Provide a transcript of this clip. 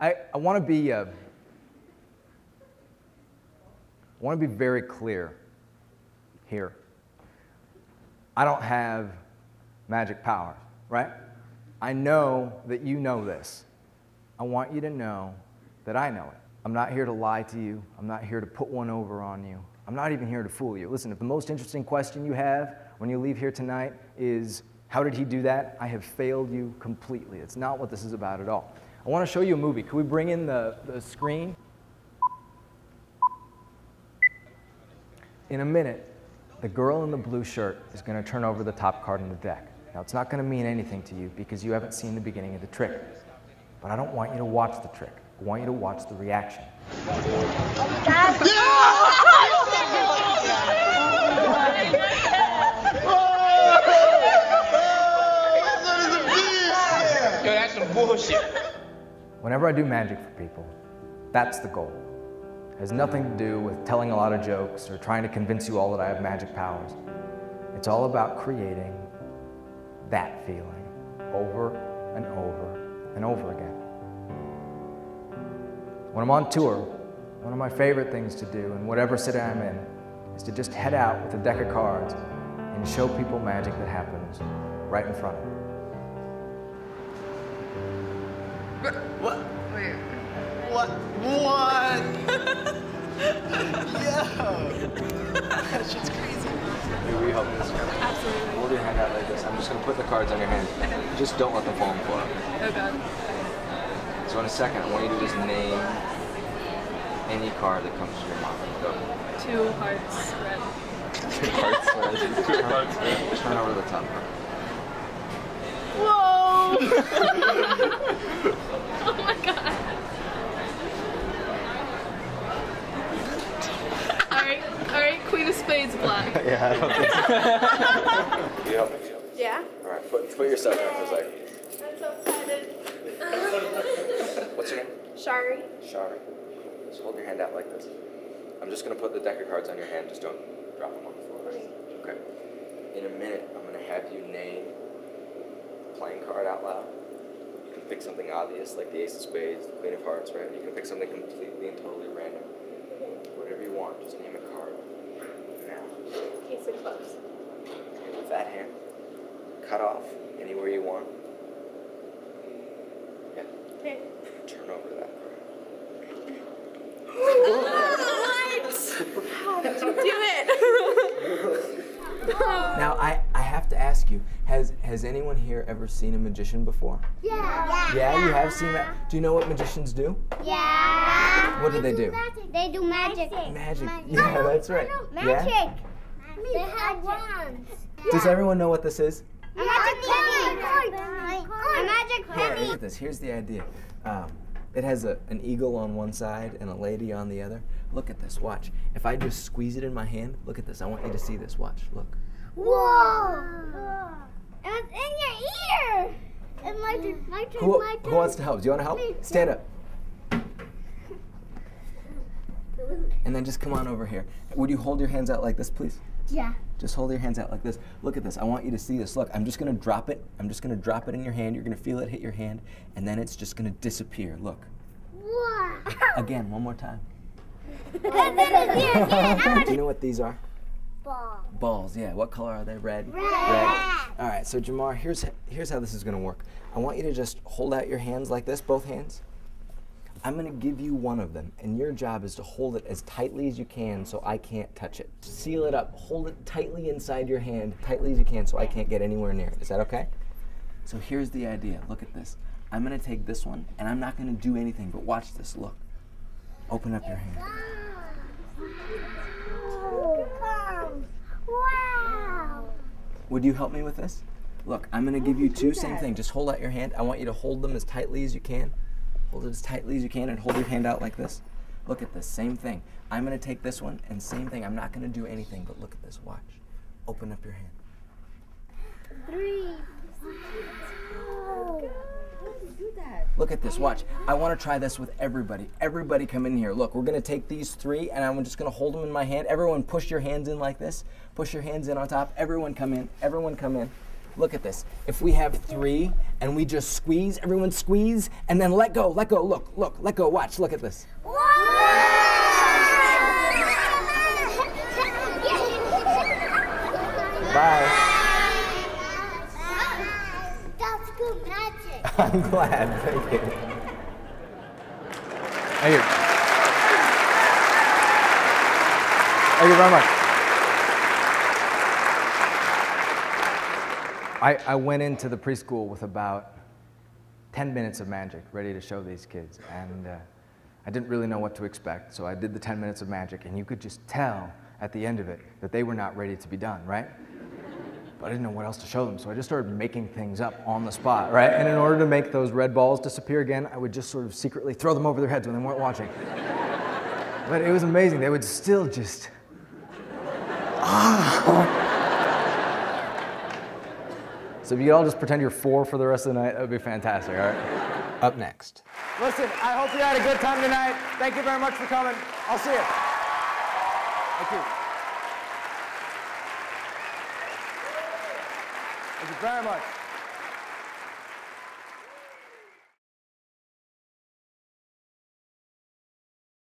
I want to be very clear here. I don't have magic powers, right? I know that you know this. I want you to know that I know it. I'm not here to lie to you. I'm not here to put one over on you. I'm not even here to fool you. Listen, if the most interesting question you have when you leave here tonight is, how did he do that? I have failed you completely. It's not what this is about at all. I want to show you a movie. Can we bring in the screen? In a minute, the girl in the blue shirt is going to turn over the top card in the deck. Now, it's not going to mean anything to you because you haven't seen the beginning of the trick. But I don't want you to watch the trick. I want you to watch the reaction. Yo, that's some bullshit. Whenever I do magic for people, that's the goal. It has nothing to do with telling a lot of jokes or trying to convince you all that I have magic powers. It's all about creating that feeling over and over and over again. When I'm on tour, one of my favorite things to do in whatever city I'm in is to just head out with a deck of cards and show people magic that happens right in front of them. What? Wait. What? What? Yo! That shit's crazy. Maybe we help this one. Absolutely. We'll do a handout like this. I'm just going to put the cards on your hand. Okay. Just don't let them fall on the floor. Oh, God. So in a second, I want you to just name any card that comes to your mind. Go. Two hearts red. Two hearts red. Two hearts red. Turn over the top card. Whoa! Oh, my God. All right, Queen of Spades black. Yeah, I don't think so. You help me? Yeah? All right, put yourself in for a second. I'm so excited. What's your name? Shari. Shari. Just hold your hand out like this. I'm just going to put the deck of cards on your hand. Just don't drop them on the floor. Okay. In a minute, I'm going to have you name the playing card out loud. You can pick something obvious, like the Ace of Spades, the Queen of Hearts, right? You can pick something completely and totally random. Whatever you want, just name a card. Now. Okay, so close. With that hand, cut off anywhere you want. Yeah. Okay. Turn over that card. What? How did you do it? Now, I have to ask you, has anyone here ever seen a magician before? Yeah. Yeah, you have seen that? Do you know what magicians do? Yeah. What do they do? Magic. They do magic. Magic. Yeah, no, that's right. No. Magic. Yeah? They have wands. Does everyone know what this is? A magic penny. A magic penny. Look at this. Here's the idea. It has an eagle on one side and a lady on the other. Look at this. Watch. If I just squeeze it in my hand, look at this. I want you to see this. Watch. Look. Whoa! And it's in your ear! And my turn, who wants to help? Do you want to help? Me. Stand up. And then just come on over here. Would you hold your hands out like this, please? Yeah. Just hold your hands out like this. Look at this. I want you to see this. Look, I'm just going to drop it. I'm just going to drop it in your hand. You're going to feel it hit your hand. And then it's just going to disappear. Look. Wow. Again, one more time. Do you know what these are? Balls. Balls, yeah. What color are they? Red? Red. All right, so Jamar, here's how this is going to work. I want you to just hold out your hands like this, both hands. I'm going to give you one of them, and your job is to hold it as tightly as you can so I can't touch it. Seal it up. Hold it tightly inside your hand, tightly as you can so I can't get anywhere near it. Is that okay? So here's the idea. Look at this. I'm going to take this one, and I'm not going to do anything, but watch this. Look. Open up your hand. Wow! Would you help me with this? Look, I'm going to give you two, same thing. Just hold out your hand. I want you to hold them as tightly as you can. Hold it as tightly as you can and hold your hand out like this. Look at this, same thing. I'm going to take this one and same thing. I'm not going to do anything, but look at this. Watch. Open up your hand. Three. Wow. Look at this, watch. I want to try this with everybody. Everybody come in here. Look, we're going to take these three and I'm just going to hold them in my hand. Everyone push your hands in like this. Push your hands in on top. Everyone come in. Everyone come in. Look at this. If we have three and we just squeeze, everyone squeeze, and then let go, let go, look, look, let go, watch, look at this. Bye. That's good magic. I'm glad, thank you. Thank you. Thank you very much. I went into the preschool with about 10 minutes of magic ready to show these kids, and I didn't really know what to expect, so I did the 10 minutes of magic, and you could just tell at the end of it that they were not ready to be done, right? But I didn't know what else to show them, so I just started making things up on the spot, right? And in order to make those red balls disappear again, I would just sort of secretly throw them over their heads when they weren't watching. But it was amazing. They would still just... So if you could all just pretend you're four for the rest of the night, that would be fantastic, all right? Up next. Listen, I hope you had a good time tonight. Thank you very much for coming. I'll see you. Thank you. Thank you very much.